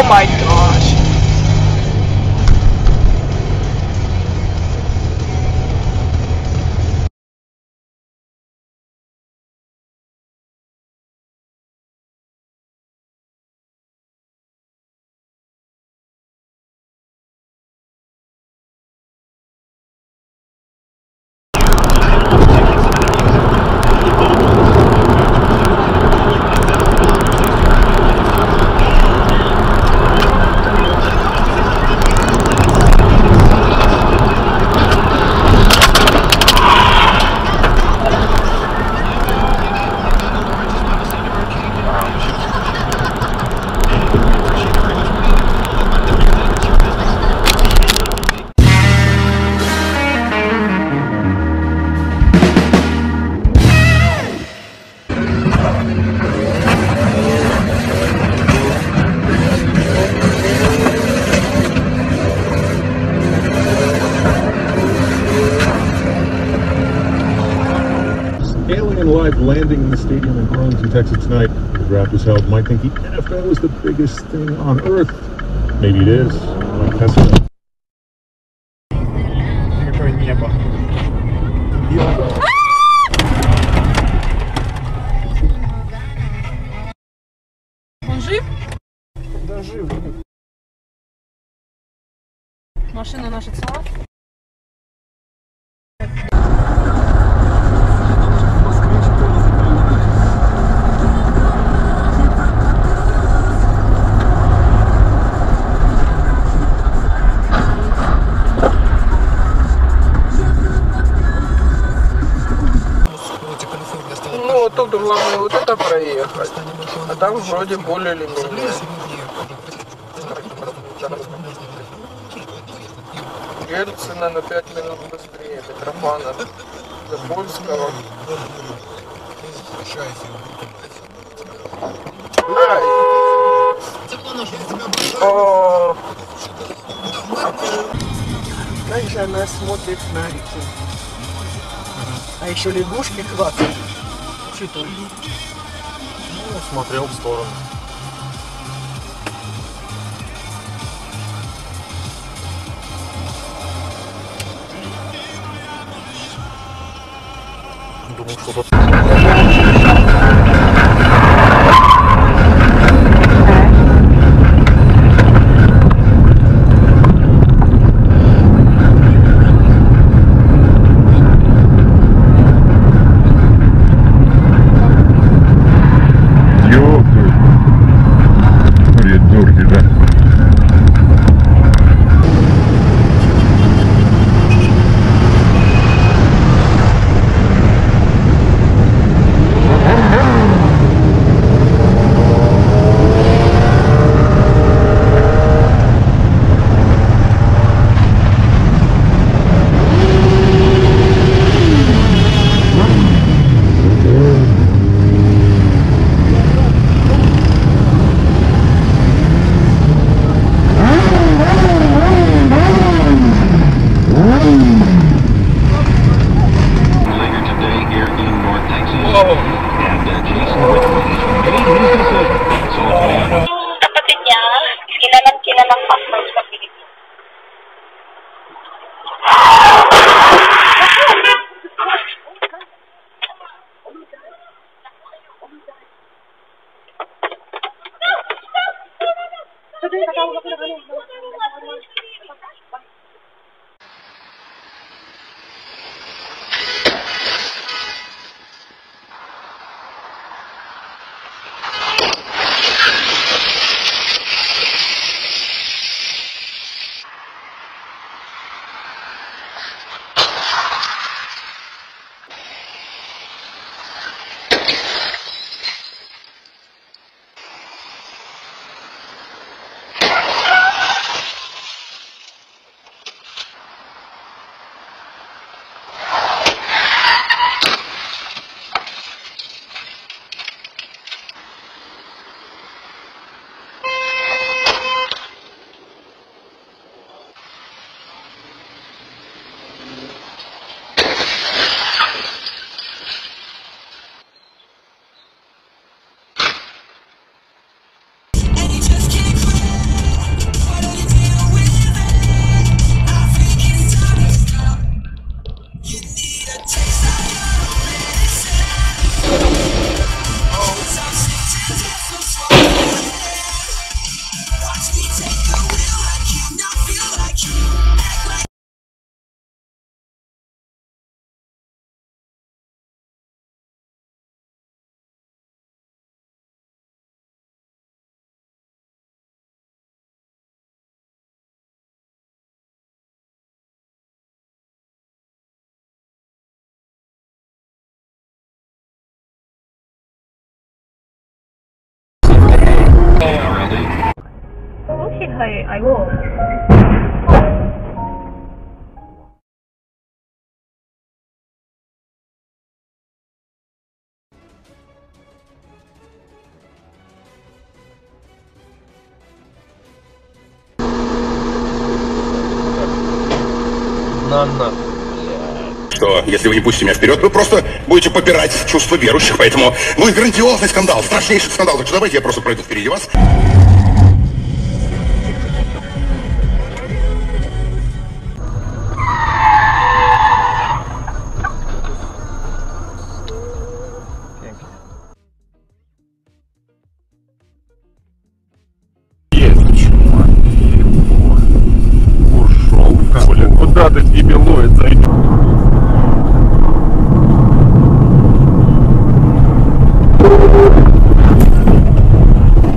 Oh my gosh. Live landing in the stadium in Arlington, Texas tonight. The draft was held. Might think the NFL is the biggest thing on earth. Maybe it is. Машина наша цела. Тут главное вот это проехать, а там вроде более или менее. Гельцина на 5 минут быстрее, Петропана, до Польского. Дальше она смотрит на реки, а еще лягушки хватают. Ну, смотрел в сторону. Думал, что-то... 킷係係喎。Что, если вы не пустите меня вперед, вы просто будете попирать чувства верующих, поэтому будет грандиозный скандал, страшнейший скандал. Так что давайте я просто пройду впереди вас.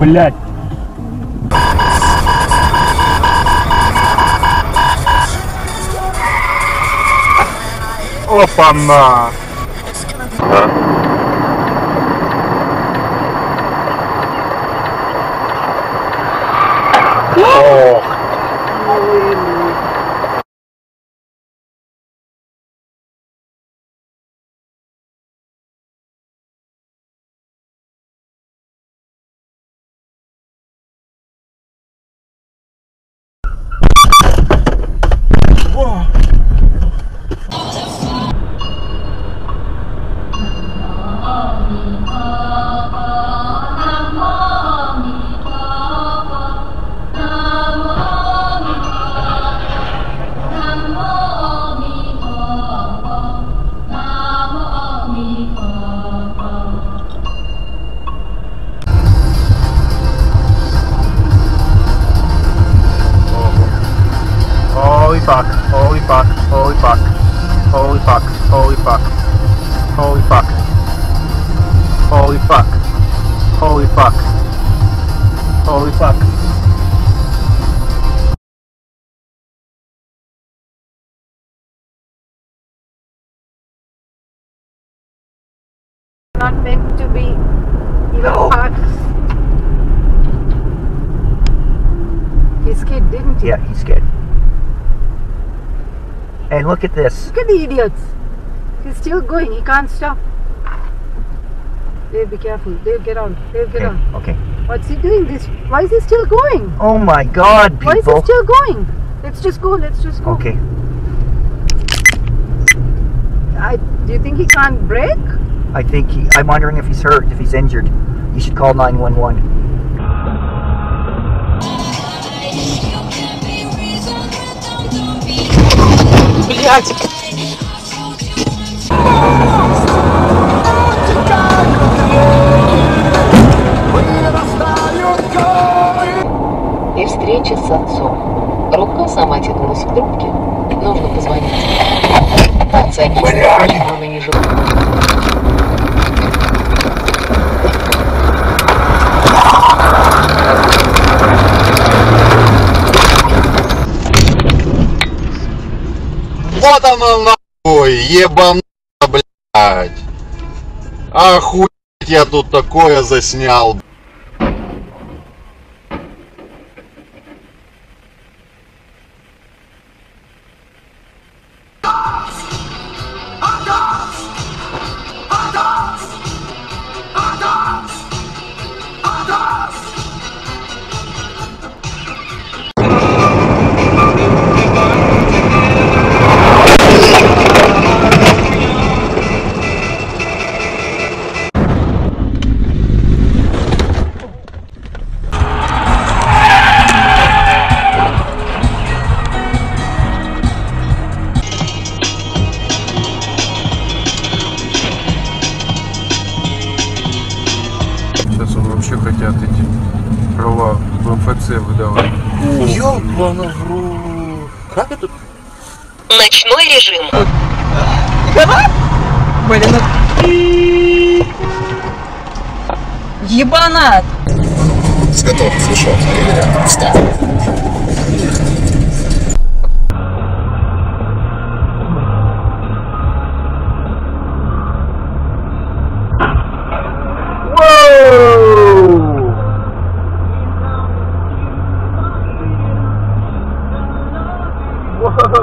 Блять! Опа-на! Ох! Not meant to be, you know. He's scared, didn't he? Yeah, he's scared. And look at this. Look at the idiots. He's still going. He can't stop. Dave, be careful. Dave, get on. Dave, get on. Okay. What's he doing? This? Why is he still going? Oh my God, people! Why is he still going? Let's just go. Let's just go. Okay. Do you think he can't brake? I think I'm wondering if he's hurt, if he's injured. You should call 911. При встрече с отцом трубка сама тянулась к трубке. Нужно позвонить. Отца не знает, он и не живет. Вот она нахуй, ебаная, блядь. Охуеть, я тут такое заснял. Хотят эти права в МФЦ выдавать. Ёбана в рот. Как это? Ночной режим. Блин. Ебанат. Готов, слушай. Встал. Whoa.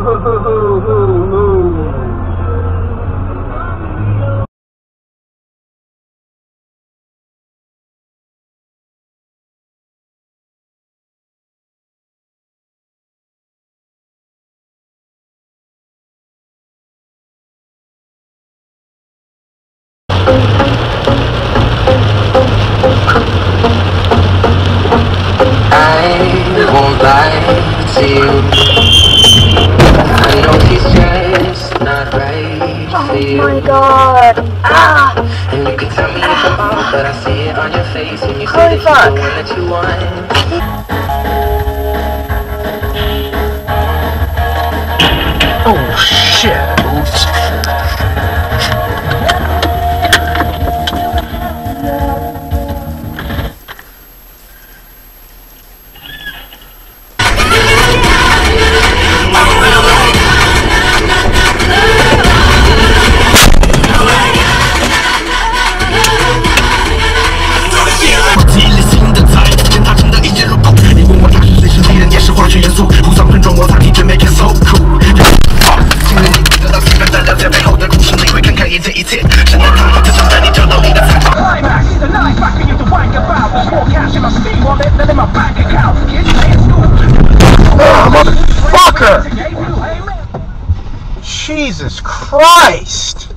Jesus Christ!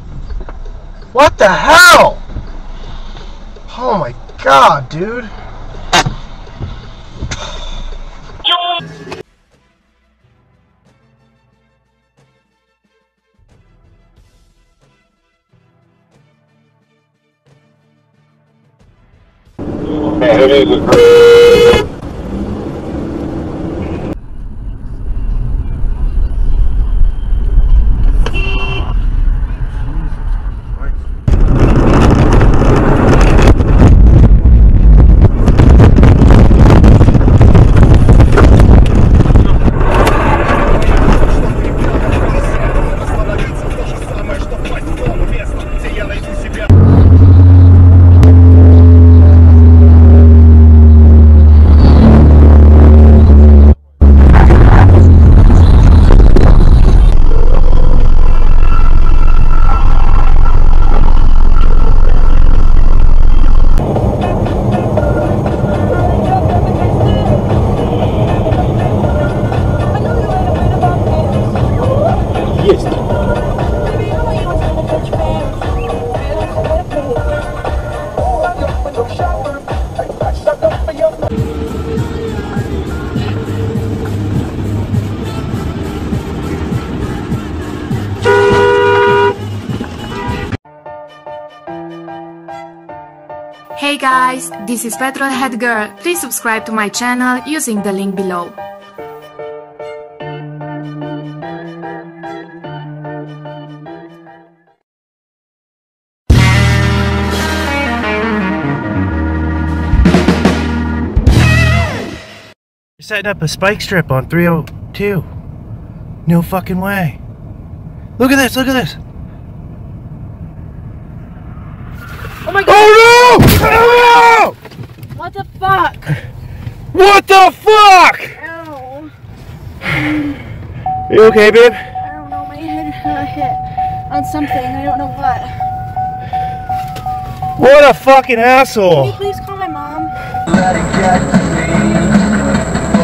What the hell? Oh my God, dude! Hey guys, this is Petrolhead Girl. Please subscribe to my channel using the link below. You're setting up a spike strip on 302. No fucking way. Look at this, look at this. Oh my God! Oh no! Oh no! What the fuck? What the fuck? Ow. Are you okay, babe? I don't know. My head hit on something. I don't know what. What a fucking asshole! Can you please call my mom? Let it get to me,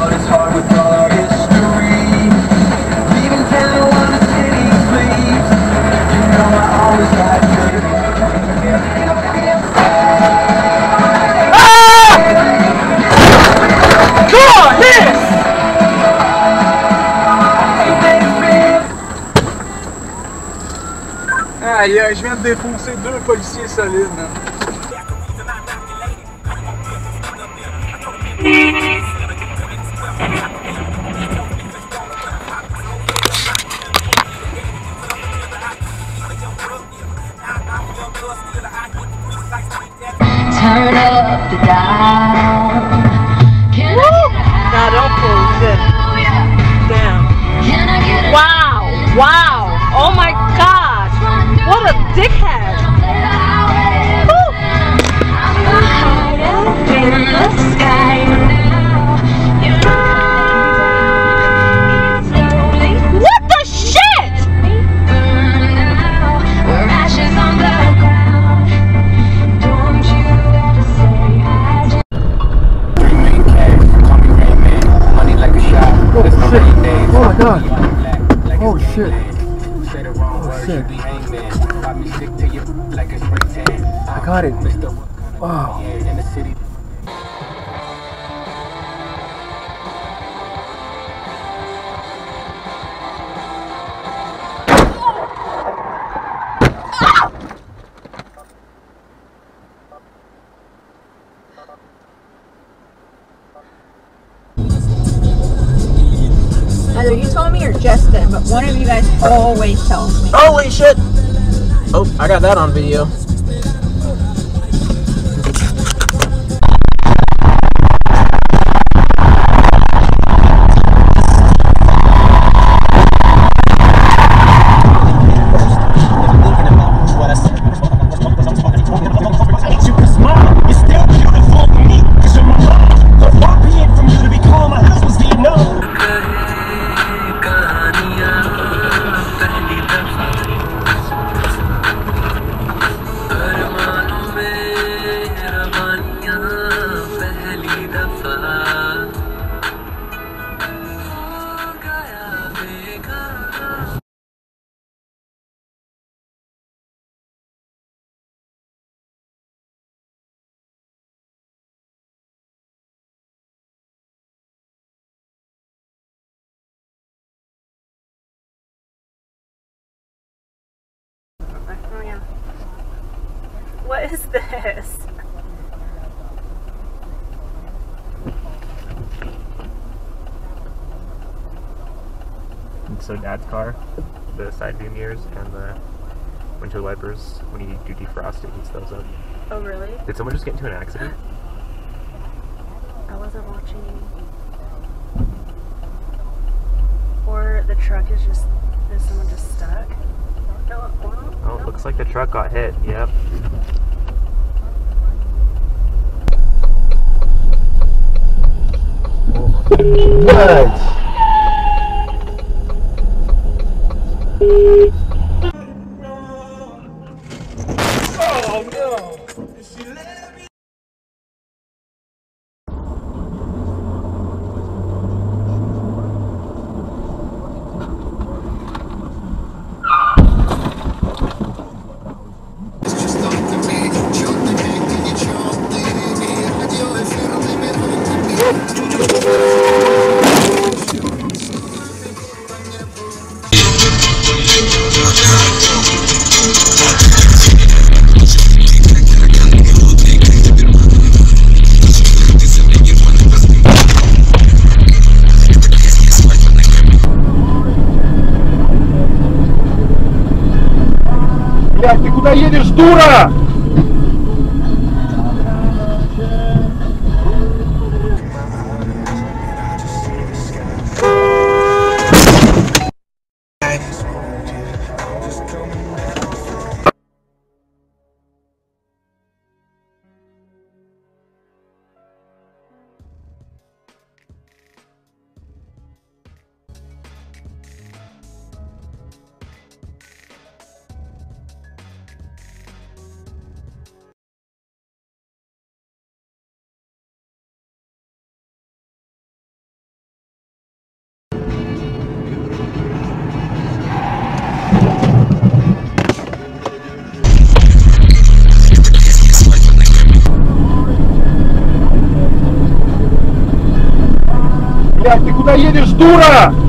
but it's hard with our history. Even down on the city streets, you know I always got. Aïe, je viens de défoncer deux policiers solides. Turn up the dial. Now don't close it. Damn. Wow, wow. Oh my God. What a dickhead. Woo. God. Oh shit. Oh shit. I got it. Wow. Either you told me or Justin, but one of you guys always tells me. Holy shit! Oh, I got that on video. What is this? So Dad's car, the side view mirrors and the windshield wipers, when you do defrost, it heats those up. Oh really? Did someone just get into an accident? I wasn't watching. Or the truck is someone just stuck? Oh, it looks like the truck got hit, yep. What? Ты куда едешь, дура? Ты куда едешь, дура?